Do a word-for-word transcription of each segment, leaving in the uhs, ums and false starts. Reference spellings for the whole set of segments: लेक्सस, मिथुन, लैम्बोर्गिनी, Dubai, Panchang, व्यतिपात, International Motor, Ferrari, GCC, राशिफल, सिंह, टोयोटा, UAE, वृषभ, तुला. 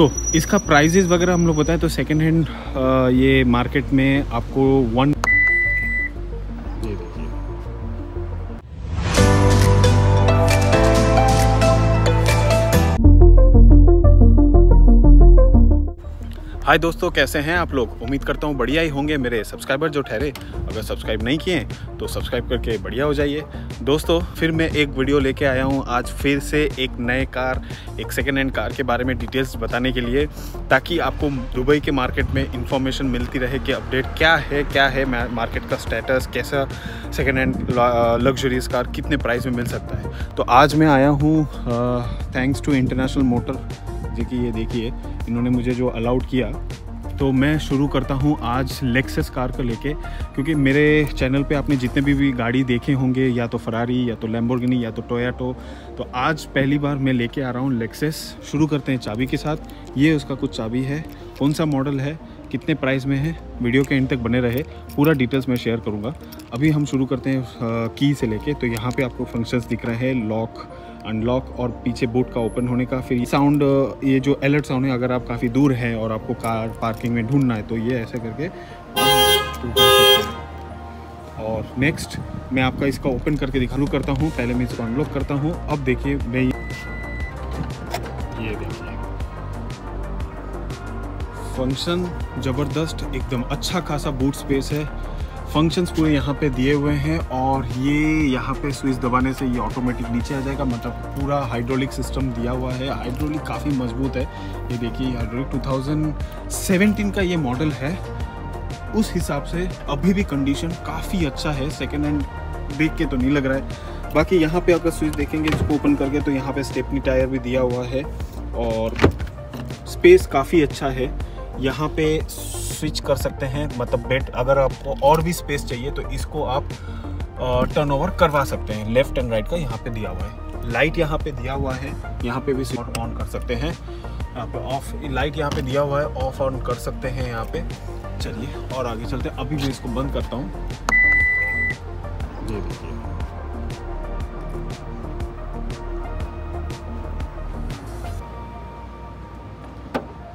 तो इसका प्राइजेस वगैरह हम लोग बताएं तो सेकेंड हैंड ये मार्केट में आपको वन हाय दोस्तों, कैसे हैं आप लोग। उम्मीद करता हूँ बढ़िया ही होंगे मेरे सब्सक्राइबर जो ठहरे। अगर सब्सक्राइब नहीं किए तो सब्सक्राइब करके बढ़िया हो जाइए दोस्तों। फिर मैं एक वीडियो लेके आया हूँ आज फिर से एक नए कार, एक सेकेंड हैंड कार के बारे में डिटेल्स बताने के लिए, ताकि आपको दुबई के मार्केट में इंफॉर्मेशन मिलती रहे कि अपडेट क्या है क्या है मार्केट का स्टेटस, कैसा सेकेंड हैंड लग्जरीज कार कितने प्राइस में मिल सकता है। तो आज मैं आया हूँ thanks to international motor ji कि ये देखिए इन्होंने मुझे जो अलाउड किया। तो मैं शुरू करता हूँ आज लेक्सस कार को लेके, क्योंकि मेरे चैनल पे आपने जितने भी भी गाड़ी देखे होंगे या तो फरारी या तो लैम्बोर्गिनी या तो टोयोटा, तो आज पहली बार मैं लेके आ रहा हूँ लेक्सस। शुरू करते हैं चाबी के साथ। ये उसका कुछ चाबी है, कौन सा मॉडल है, कितने प्राइस में है, वीडियो के एंड तक बने रहे, पूरा डिटेल्स मैं शेयर करूँगा। अभी हम शुरू करते हैं की से लेके। तो यहाँ पे आपको फंक्शंस दिख रहे हैं, लॉक, अनलॉक और पीछे बूट का ओपन होने का। फिर साउंड, ये जो अलर्ट साउंड है, अगर आप काफ़ी दूर हैं और आपको कार पार्किंग में ढूंढना है तो ये ऐसे करके। और नेक्स्ट मैं आपका इसका ओपन करके दिखा करता हूँ। पहले मैं इसको अनलॉक करता हूँ। अब देखिए मैं ये देखिए फंक्शन ज़बरदस्त, एकदम अच्छा खासा बूट स्पेस है। फंक्शंस पूरे यहाँ पे दिए हुए हैं और ये यहाँ पे स्विच दबाने से ये ऑटोमेटिक नीचे आ जाएगा। मतलब पूरा हाइड्रोलिक सिस्टम दिया हुआ है। हाइड्रोलिक काफ़ी मजबूत है। ये देखिए हाइड्रोलिक टू थाउजेंड सेवेंटीन का ये मॉडल है। उस हिसाब से अभी भी कंडीशन काफ़ी अच्छा है, सेकेंड हैंड देख के तो नहीं लग रहा है। बाकी यहाँ पर अगर स्विच देखेंगे इसको ओपन करके तो यहाँ पर स्टेपनी टायर भी दिया हुआ है और स्पेस काफ़ी अच्छा है। यहाँ पे स्विच कर सकते हैं, मतलब बेड अगर आपको और भी स्पेस चाहिए तो इसको आप टर्न ओवर करवा सकते हैं। लेफ्ट एंड राइट का यहाँ पे दिया हुआ है। लाइट यहाँ पे दिया हुआ है, यहाँ पे भी स्विच ऑन कर सकते हैं। यहाँ पे ऑफ लाइट यहाँ पे दिया हुआ है, ऑफ ऑन कर सकते हैं यहाँ पे। चलिए और आगे चलते हैं। अभी मैं इसको बंद करता हूँ।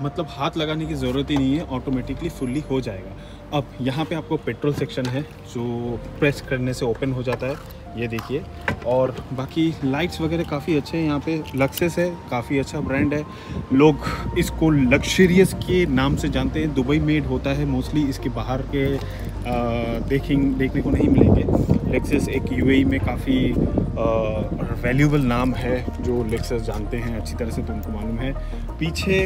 मतलब हाथ लगाने की ज़रूरत ही नहीं है, ऑटोमेटिकली फुल्ली हो जाएगा। अब यहाँ पे आपको पेट्रोल सेक्शन है जो प्रेस करने से ओपन हो जाता है, ये देखिए। और बाकी लाइट्स वगैरह काफ़ी अच्छे हैं। यहाँ पे लक्सेस है, काफ़ी अच्छा ब्रांड है। लोग इसको लग्जरियस के नाम से जानते हैं। दुबई मेड होता है मोस्टली, इसके बाहर के देखें देखने को नहीं मिलेंगे। लेक्सेस एक यूएई में काफ़ी वैल्यूबल नाम है, जो लेक्सस जानते हैं अच्छी तरह से, तो उनको मालूम है। पीछे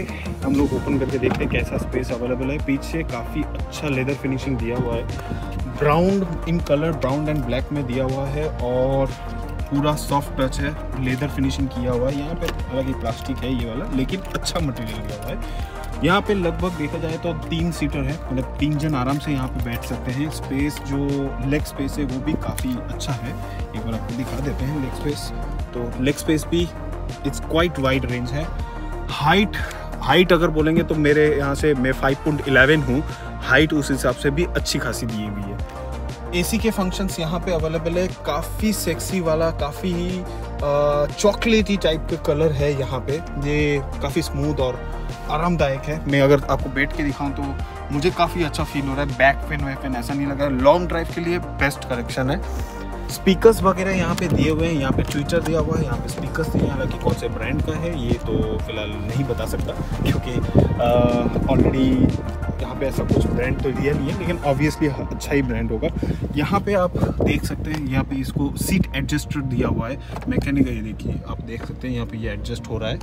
हम लोग ओपन करके देखते हैं कैसा स्पेस अवेलेबल है। पीछे काफ़ी अच्छा लेदर फिनिशिंग दिया हुआ है, brown in colour, brown and black में दिया हुआ है और पूरा सॉफ्ट टच है, लेदर फिनिशिंग किया हुआ है। यहाँ पे अलग ही प्लास्टिक है ये वाला, लेकिन अच्छा मटेरियल दिया हुआ है। यहाँ पे लगभग देखा जाए तो तीन सीटर है, मतलब तीन जन आराम से यहाँ पे बैठ सकते हैं। स्पेस जो लेग स्पेस है वो भी काफ़ी अच्छा है। एक बार आपको दिखा देते हैं लेग स्पेस। तो लेग स्पेस भी इट्स क्वाइट वाइड रेंज है। हाइट हाइट अगर बोलेंगे तो मेरे यहाँ से मैं फाइव पॉइंट इलेवन हूँ, हाइट उस हिसाब से भी अच्छी खासी दी हुई है। एसी के फंक्शंस यहाँ पे अवेलेबल है। काफ़ी सेक्सी वाला, काफ़ी चॉकलेटी टाइप का कलर है यहाँ पे। ये काफ़ी स्मूथ और आरामदायक है। मैं अगर आपको बैठ के दिखाऊं तो मुझे काफ़ी अच्छा फील हो रहा है। बैक पेन वे पेन ऐसा नहीं लग रहा है। लॉन्ग ड्राइव के लिए बेस्ट करेक्शन है। स्पीकर्स वगैरह यहाँ पे दिए हुए हैं। यहाँ पे ट्विटर दिया हुआ है, यहाँ पे स्पीकर्स दिए हैं। हालांकि कौन से ब्रांड का है ये तो फिलहाल नहीं बता सकता, क्योंकि ऑलरेडी यहाँ पे ऐसा कुछ ब्रांड तो दिया नहीं है, लेकिन ऑब्वियसली अच्छा ही ब्रांड होगा। यहाँ पे आप देख सकते हैं, यहाँ पे इसको सीट एडजस्टर दिया हुआ है, मैकेनिक है। ये देखिए आप देख सकते हैं यहाँ पे ये एडजस्ट हो रहा है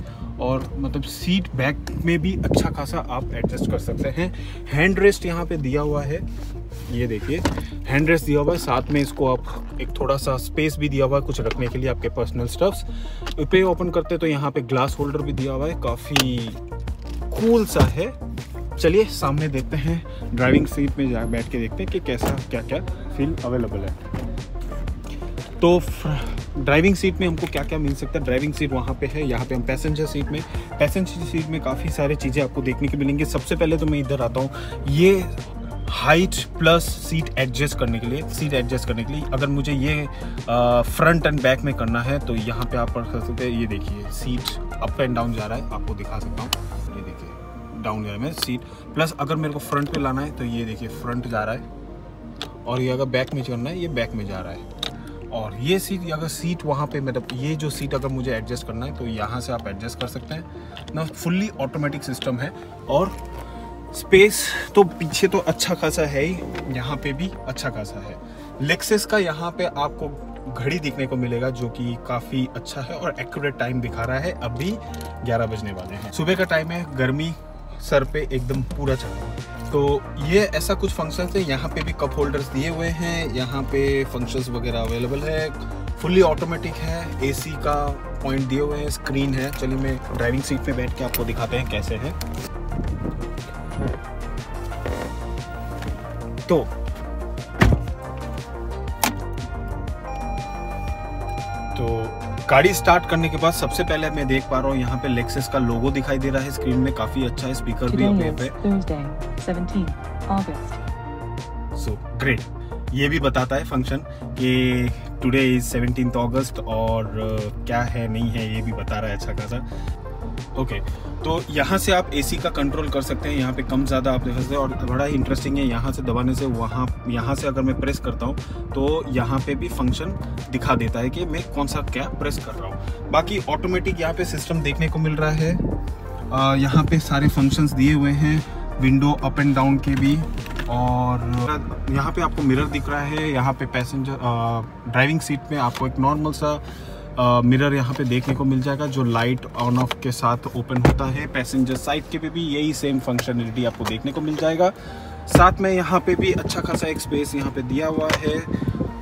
और मतलब सीट बैक में भी अच्छा खासा आप एडजस्ट कर सकते हैं। हैंड रेस्ट यहाँ पे दिया हुआ है, ये देखिए हैंड रेस्ट दिया हुआ है। साथ में इसको आप एक थोड़ा सा स्पेस भी दिया हुआ है कुछ रखने के लिए, आपके पर्सनल स्टफ्स पे। ओपन करते हैं तो यहाँ पे ग्लास होल्डर भी दिया हुआ है, काफ़ी कूल सा है। चलिए सामने देखते हैं, ड्राइविंग सीट पे जा बैठ के देखते हैं कि कैसा क्या क्या फील अवेलेबल है। तो ड्राइविंग सीट में हमको क्या क्या मिल सकता है। ड्राइविंग सीट वहाँ पे है। यहाँ पे हम पैसेंजर सीट में पैसेंजर सीट में काफ़ी सारी चीज़ें आपको देखने को मिलेंगी। सबसे पहले तो मैं इधर आता हूँ, ये हाइट प्लस सीट एडजस्ट करने के लिए सीट एडजस्ट करने के लिए अगर मुझे ये फ्रंट एंड बैक में करना है तो यहाँ पे आप कर सकते हैं। ये देखिए सीट अप एंड डाउन जा रहा है, आपको दिखा सकता हूँ। ये देखिए डाउन गया मैं सीट। प्लस अगर मेरे को फ्रंट पे लाना है तो ये देखिए फ्रंट जा रहा है, और ये अगर बैक में चलना है ये बैक में जा रहा है। और ये सीट अगर सीट वहाँ पे मतलब ये जो सीट अगर मुझे एडजस्ट करना है तो यहाँ से आप एडजस्ट कर सकते हैं ना। फुल्ली ऑटोमेटिक सिस्टम है और स्पेस तो पीछे तो अच्छा खासा है ही, यहाँ पे भी अच्छा खासा है। लेक्सस का यहाँ पे आपको घड़ी देखने को मिलेगा जो कि काफ़ी अच्छा है और एक्यूरेट टाइम दिखा रहा है। अभी ग्यारह बजने वाले हैं, सुबह का टाइम है, गर्मी सर पे एकदम पूरा चल रहा है। तो ये ऐसा कुछ फंक्शंस है, यहाँ पे भी कप होल्डर्स दिए हुए हैं, यहाँ पे फंक्शंस वगैरह अवेलेबल है। फुल्ली ऑटोमेटिक है, एसी का पॉइंट दिए हुए हैं, स्क्रीन है। चलिए मैं ड्राइविंग सीट पर बैठ के आपको दिखाते हैं कैसे है। तो तो गाड़ी स्टार्ट करने के बाद सबसे पहले मैं देख पा रहा हूँ यहाँ पे लेक्सस का लोगो दिखाई दे रहा है स्क्रीन में, काफी अच्छा है। स्पीकर भी अपने पे सो ग्रेट, so, ये भी बताता है फंक्शन कि टुडे इज सत्रह अगस्त और क्या है नहीं है ये भी बता रहा है अच्छा खासा। ओके okay, तो यहाँ से आप एसी का कंट्रोल कर सकते हैं, यहाँ पे कम ज़्यादा आप देख सकते हैं। और बड़ा ही इंटरेस्टिंग है, यहाँ से दबाने से वहाँ यहाँ से अगर मैं प्रेस करता हूँ तो यहाँ पे भी फंक्शन दिखा देता है कि मैं कौन सा क्या प्रेस कर रहा हूँ। बाकी ऑटोमेटिक यहाँ पे सिस्टम देखने को मिल रहा है। आ, यहाँ पे सारे फंक्शंस दिए हुए हैं, विंडो अप एंड डाउन के भी, और यहाँ पर आपको मिरर दिख रहा है। यहाँ पर पैसेंजर ड्राइविंग सीट में आपको एक नॉर्मल सा मिरर uh, यहाँ पे देखने को मिल जाएगा जो लाइट ऑन ऑफ के साथ ओपन होता है। पैसेंजर साइड के पे भी यही सेम फंक्शनलिटी आपको देखने को मिल जाएगा। साथ में यहाँ पे भी अच्छा खासा एक स्पेस यहाँ पे दिया हुआ है।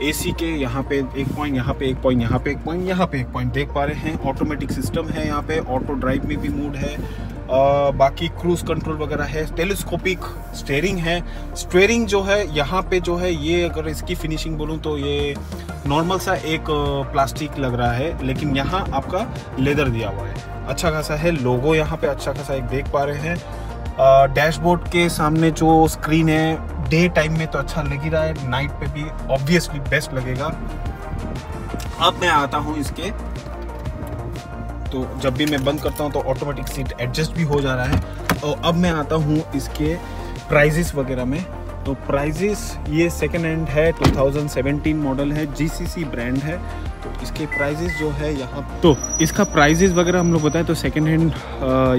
एसी के यहाँ पे एक पॉइंट, यहाँ पे एक पॉइंट, यहाँ पे एक पॉइंट, यहाँ पे एक पॉइंट देख पा रहे हैं। ऑटोमेटिक सिस्टम है, यहाँ पे ऑटो ड्राइव में भी मूड है। आ, बाकी क्रूज कंट्रोल वगैरह है, टेलीस्कोपिक स्टेयरिंग है। स्टेयरिंग जो है यहाँ पे जो है ये अगर इसकी फिनिशिंग बोलूँ तो ये नॉर्मल सा एक प्लास्टिक लग रहा है, लेकिन यहाँ आपका लेदर दिया हुआ है, अच्छा खासा है। लोगो यहाँ पे अच्छा खासा एक देख पा रहे हैं। डैशबोर्ड के सामने जो स्क्रीन है डे टाइम में तो अच्छा लग ही रहा है, नाइट पे भी ऑब्वियसली बेस्ट लगेगा। अब मैं आता हूँ इसके, तो जब भी मैं बंद करता हूँ तो ऑटोमेटिक सीट एडजस्ट भी हो जा रहा है। और अब मैं आता हूँ इसके प्राइजेस वगैरह में। तो प्राइजेस ये सेकेंड हैंड है, दो हज़ार सत्रह मॉडल है, जीसीसी ब्रांड है। तो इसके प्राइजेस जो है यहाँ, तो इसका प्राइजेस वगैरह हम लोग बताएं तो सेकेंड हैंड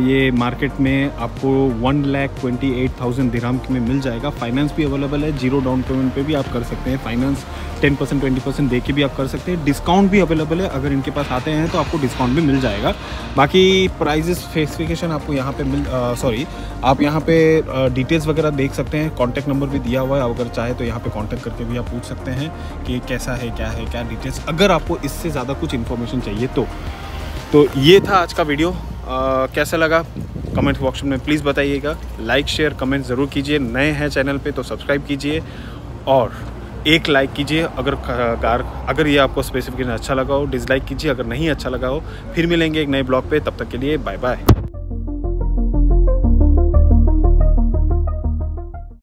ये मार्केट में आपको one lakh twenty eight thousand दिरहम में मिल जाएगा। फाइनेंस भी अवेलेबल है, जीरो डाउन पेमेंट पे भी आप कर सकते हैं, finance ten percent twenty percent दे के भी आप कर सकते हैं। डिस्काउंट भी अवेलेबल है, अगर इनके पास आते हैं तो आपको डिस्काउंट भी मिल जाएगा। बाकी प्राइजेस स्पेसिफिकेशन आपको यहाँ पे मिल सॉरी आप यहाँ पे डिटेल्स वगैरह देख सकते हैं। कॉन्टैक्ट नंबर भी दिया हुआ है, अगर चाहे तो यहाँ पे कॉन्टैक्ट करके भी आप पूछ सकते हैं कि कैसा है, क्या है, क्या डिटेल्स, अगर आपको इससे ज़्यादा कुछ इन्फॉर्मेशन चाहिए तो। तो ये था आज का वीडियो, आ, कैसा लगा कमेंट बॉक्स में प्लीज़ बताइएगा। लाइक शेयर कमेंट ज़रूर कीजिए, नए हैं चैनल पे तो सब्सक्राइब कीजिए और एक लाइक कीजिए अगर कार अगर ये आपको स्पेसिफिकेशन अच्छा लगा हो, डिसलाइक कीजिए अगर नहीं अच्छा लगा हो। फिर मिलेंगे एक नए ब्लॉग पे, तब तक के लिए बाय बाय।